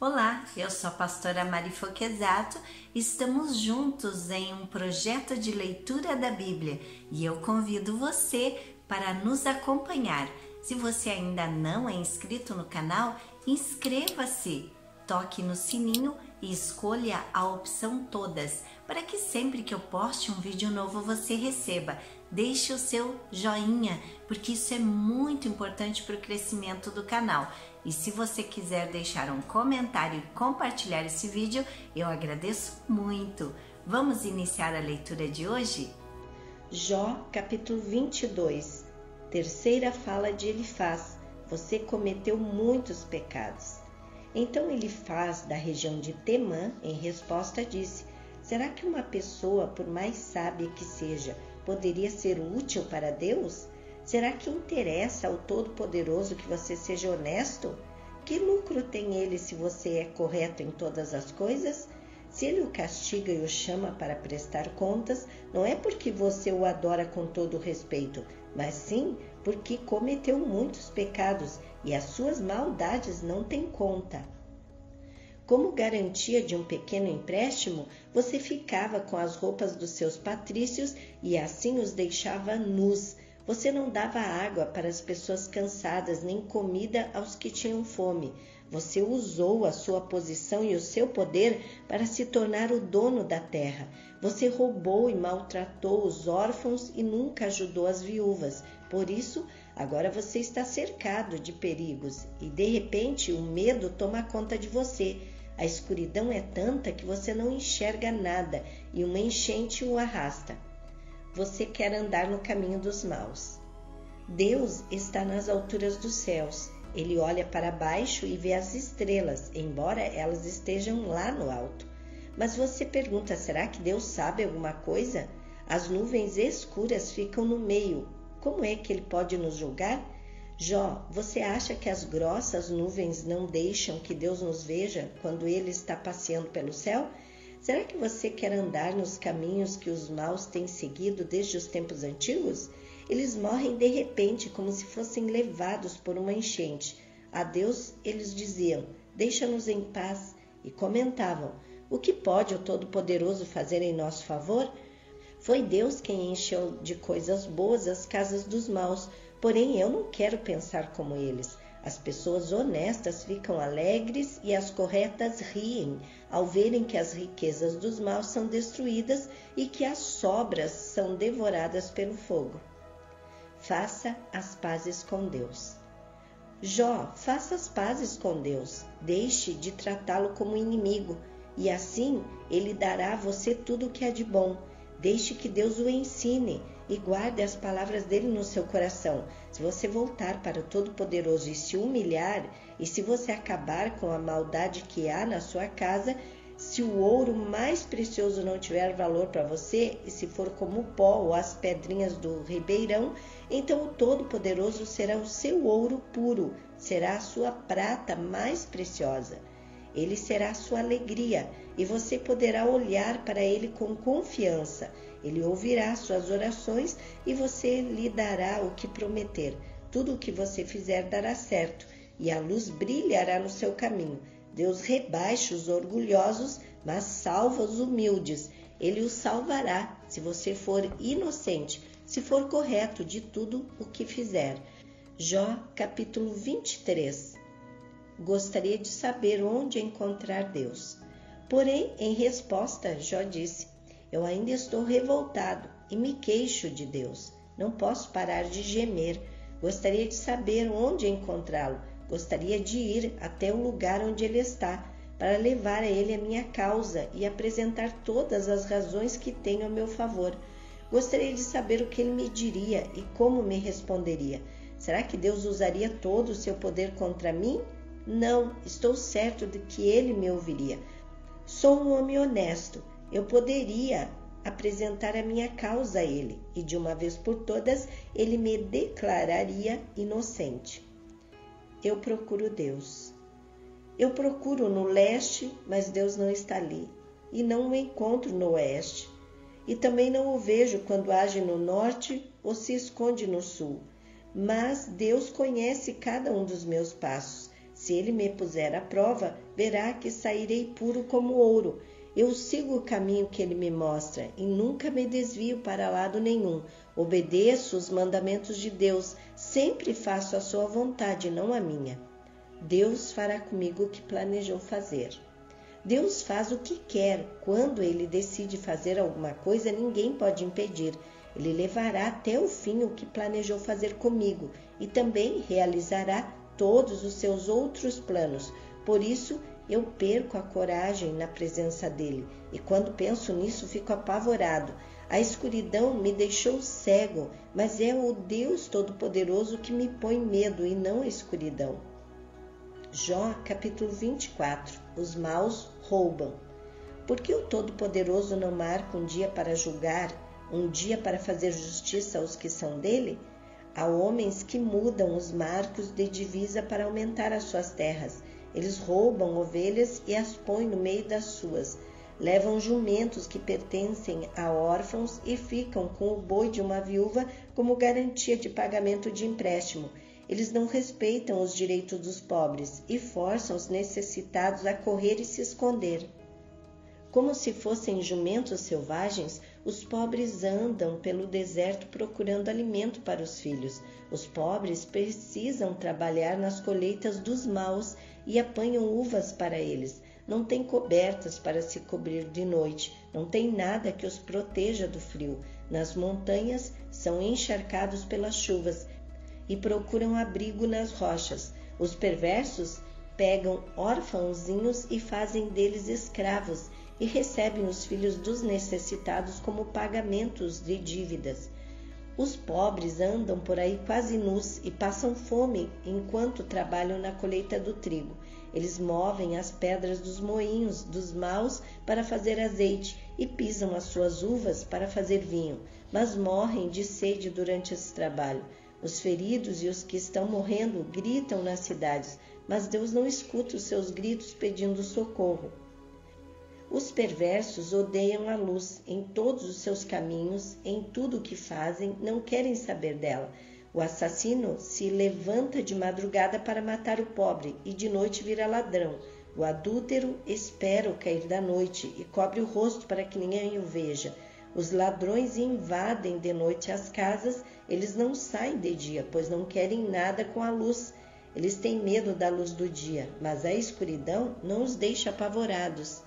Olá, eu sou a pastora Mari Fochesatto e estamos juntos em um projeto de leitura da Bíblia e eu convido você para nos acompanhar. Se você ainda não é inscrito no canal, inscreva-se, toque no sininho e escolha a opção todas, para que sempre que eu poste um vídeo novo você receba. Deixe o seu joinha, porque isso é muito importante para o crescimento do canal. E se você quiser deixar um comentário e compartilhar esse vídeo, eu agradeço muito. Vamos iniciar a leitura de hoje? Jó, capítulo 22, terceira fala de Elifaz: você cometeu muitos pecados. Então Elifaz, da região de Temã, em resposta disse: será que uma pessoa, por mais sábia que seja, poderia ser útil para Deus? Será que interessa ao Todo-Poderoso que você seja honesto? Que lucro tem ele se você é correto em todas as coisas? Se ele o castiga e o chama para prestar contas, não é porque você o adora com todo respeito, mas sim porque cometeu muitos pecados e as suas maldades não têm conta. Como garantia de um pequeno empréstimo, você ficava com as roupas dos seus patrícios e assim os deixava nus. Você não dava água para as pessoas cansadas, nem comida aos que tinham fome. Você usou a sua posição e o seu poder para se tornar o dono da terra. Você roubou e maltratou os órfãos e nunca ajudou as viúvas. Por isso, agora você está cercado de perigos e, de repente, o medo toma conta de você. A escuridão é tanta que você não enxerga nada e uma enchente o arrasta. Você quer andar no caminho dos maus. Deus está nas alturas dos céus. Ele olha para baixo e vê as estrelas, embora elas estejam lá no alto. Mas você pergunta, será que Deus sabe alguma coisa? As nuvens escuras ficam no meio. Como é que ele pode nos julgar? Jó, você acha que as grossas nuvens não deixam que Deus nos veja quando ele está passeando pelo céu? Será que você quer andar nos caminhos que os maus têm seguido desde os tempos antigos? Eles morrem de repente, como se fossem levados por uma enchente. A Deus eles diziam, deixa-nos em paz, e comentavam, o que pode o Todo-Poderoso fazer em nosso favor? Foi Deus quem encheu de coisas boas as casas dos maus, porém eu não quero pensar como eles. As pessoas honestas ficam alegres e as corretas riem ao verem que as riquezas dos maus são destruídas e que as sobras são devoradas pelo fogo. Faça as pazes com Deus. Jó, faça as pazes com Deus. Deixe de tratá-lo como inimigo e assim ele dará a você tudo o que é de bom. Deixe que Deus o ensine e guarde as palavras dele no seu coração. Se você voltar para o Todo-Poderoso e se humilhar, e se você acabar com a maldade que há na sua casa, se o ouro mais precioso não tiver valor para você, e se for como o pó ou as pedrinhas do ribeirão, então o Todo-Poderoso será o seu ouro puro, será a sua prata mais preciosa. Ele será a sua alegria e você poderá olhar para ele com confiança. Ele ouvirá suas orações e você lhe dará o que prometer. Tudo o que você fizer dará certo e a luz brilhará no seu caminho. Deus rebaixa os orgulhosos, mas salva os humildes. Ele os salvará se você for inocente, se for correto de tudo o que fizer. Jó, capítulo 23. Gostaria de saber onde encontrar Deus. Porém, em resposta, Jó disse, eu ainda estou revoltado e me queixo de Deus. Não posso parar de gemer. Gostaria de saber onde encontrá-lo. Gostaria de ir até o lugar onde ele está, para levar a ele a minha causa e apresentar todas as razões que tenho a meu favor. Gostaria de saber o que ele me diria e como me responderia. Será que Deus usaria todo o seu poder contra mim? Não, estou certo de que ele me ouviria. Sou um homem honesto. Eu poderia apresentar a minha causa a ele, e de uma vez por todas ele me declararia inocente. Eu procuro Deus. Eu procuro no leste, mas Deus não está ali, e não o encontro no oeste. E também não o vejo quando age no norte ou se esconde no sul. Mas Deus conhece cada um dos meus passos. Se ele me puser à prova, verá que sairei puro como ouro. Eu sigo o caminho que ele me mostra e nunca me desvio para lado nenhum. Obedeço os mandamentos de Deus, sempre faço a sua vontade, não a minha. Deus fará comigo o que planejou fazer. Deus faz o que quer. Quando ele decide fazer alguma coisa, ninguém pode impedir. Ele levará até o fim o que planejou fazer comigo e também realizará todos os seus outros planos. Por isso, eu perco a coragem na presença dele e quando penso nisso, fico apavorado. A escuridão me deixou cego, mas é o Deus Todo-Poderoso que me põe medo e não a escuridão. Jó, capítulo 24. Os maus roubam. Por que o Todo-Poderoso não marca um dia para julgar, um dia para fazer justiça aos que são dele? Há homens que mudam os marcos de divisa para aumentar as suas terras. Eles roubam ovelhas e as põem no meio das suas. Levam jumentos que pertencem a órfãos e ficam com o boi de uma viúva como garantia de pagamento de empréstimo. Eles não respeitam os direitos dos pobres e forçam os necessitados a correr e se esconder. Como se fossem jumentos selvagens, os pobres andam pelo deserto procurando alimento para os filhos. Os pobres precisam trabalhar nas colheitas dos maus e apanham uvas para eles. Não têm cobertas para se cobrir de noite, não tem nada que os proteja do frio. Nas montanhas são encharcados pelas chuvas e procuram abrigo nas rochas. Os perversos pegam órfãozinhos e fazem deles escravos e recebem os filhos dos necessitados como pagamentos de dívidas. Os pobres andam por aí quase nus e passam fome enquanto trabalham na colheita do trigo. Eles movem as pedras dos moinhos dos maus para fazer azeite e pisam as suas uvas para fazer vinho, mas morrem de sede durante esse trabalho. Os feridos e os que estão morrendo gritam nas cidades, mas Deus não escuta os seus gritos pedindo socorro. Os perversos odeiam a luz em todos os seus caminhos, em tudo o que fazem, não querem saber dela. O assassino se levanta de madrugada para matar o pobre e de noite vira ladrão. O adúltero espera o cair da noite e cobre o rosto para que ninguém o veja. Os ladrões invadem de noite as casas, eles não saem de dia, pois não querem nada com a luz. Eles têm medo da luz do dia, mas a escuridão não os deixa apavorados.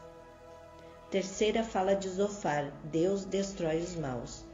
Terceira fala de Zofar, Deus destrói os maus.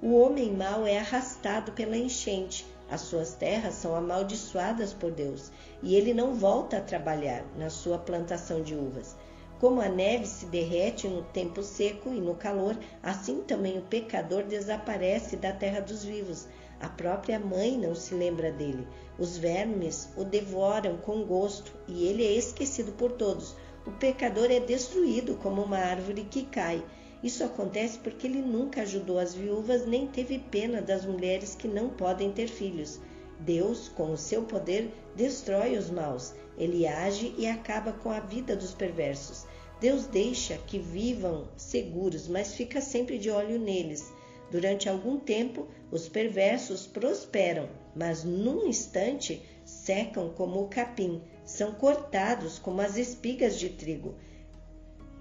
O homem mau é arrastado pela enchente, as suas terras são amaldiçoadas por Deus, e ele não volta a trabalhar na sua plantação de uvas. Como a neve se derrete no tempo seco e no calor, assim também o pecador desaparece da terra dos vivos. A própria mãe não se lembra dele. Os vermes o devoram com gosto e ele é esquecido por todos. O pecador é destruído como uma árvore que cai. Isso acontece porque ele nunca ajudou as viúvas nem teve pena das mulheres que não podem ter filhos. Deus, com o seu poder, destrói os maus. Ele age e acaba com a vida dos perversos. Deus deixa que vivam seguros, mas fica sempre de olho neles. Durante algum tempo, os perversos prosperam, mas num instante secam como o capim, são cortados como as espigas de trigo.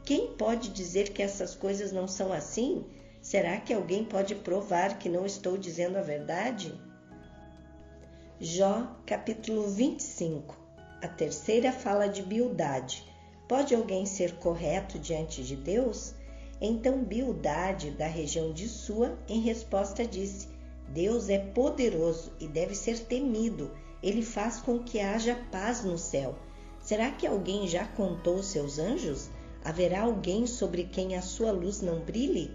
Quem pode dizer que essas coisas não são assim? Será que alguém pode provar que não estou dizendo a verdade? Jó, capítulo 25. A terceira fala de Bildade. Pode alguém ser correto diante de Deus? Então Bildade, da região de Sua, em resposta disse: Deus é poderoso e deve ser temido. Ele faz com que haja paz no céu. Será que alguém já contou seus anjos? Haverá alguém sobre quem a sua luz não brilhe?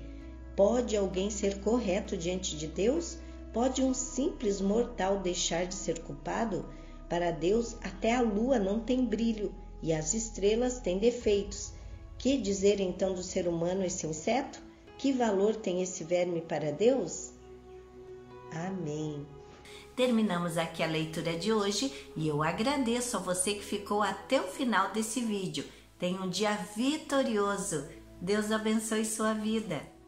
Pode alguém ser correto diante de Deus? Pode um simples mortal deixar de ser culpado? Para Deus, até a lua não tem brilho e as estrelas têm defeitos. Que dizer então do ser humano esse inseto? Que valor tem esse verme para Deus? Amém. Terminamos aqui a leitura de hoje e eu agradeço a você que ficou até o final desse vídeo. Tenha um dia vitorioso. Deus abençoe sua vida.